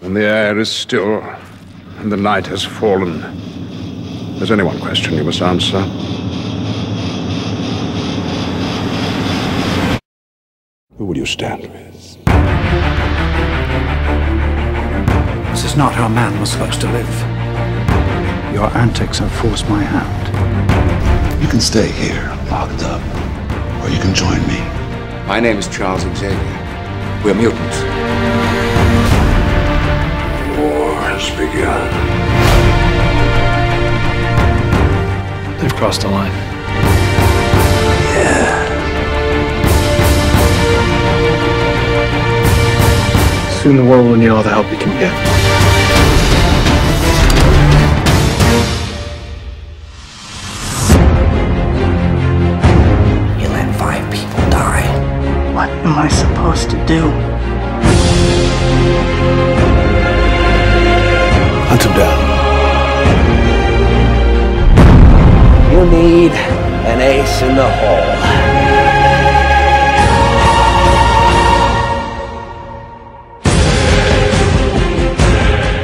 When the air is still and the night has fallen, there's only one question you must answer. Who will you stand with? This is not how man was supposed to live. Your antics have forced my hand. You can stay here, locked up, or you can join me. My name is Charles Xavier. We're mutants. War has begun. They've crossed the line. Yeah. Soon the world will need all the help you can get. You let 5 people die. What am I supposed to do? Hunt them down. You need an ace in the hole.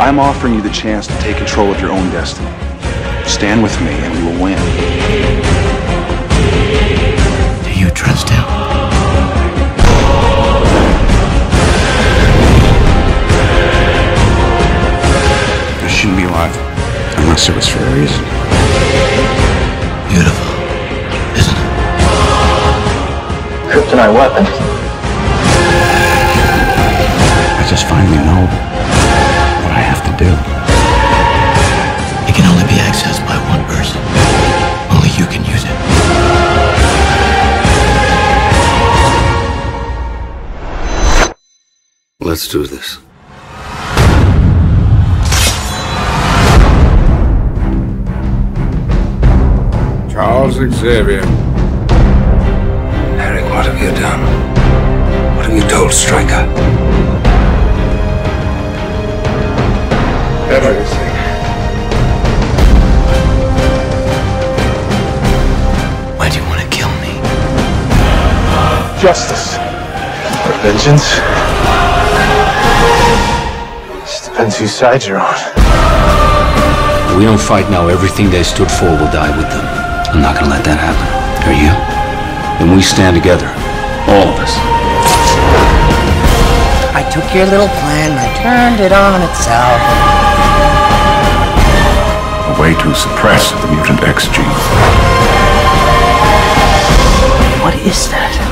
I'm offering you the chance to take control of your own destiny. Stand with me and we will win. Do you trust him? I shouldn't be alive unless it was for a reason. Beautiful, isn't it? Kryptonite weapons. I just finally know I have to do. It can only be accessed by one person. Only you can use it. Let's do this. Charles Xavier. Harry, what have you done? What have you told Stryker? Everything. Why do you want to kill me? Justice. Or vengeance. Just depends whose side you're on. If we don't fight now, everything they stood for will die with them. I'm not gonna let that happen. Are you? Then we stand together. All of us. I took your little plan and I turned it on itself. A way to suppress the mutant X gene. What is that?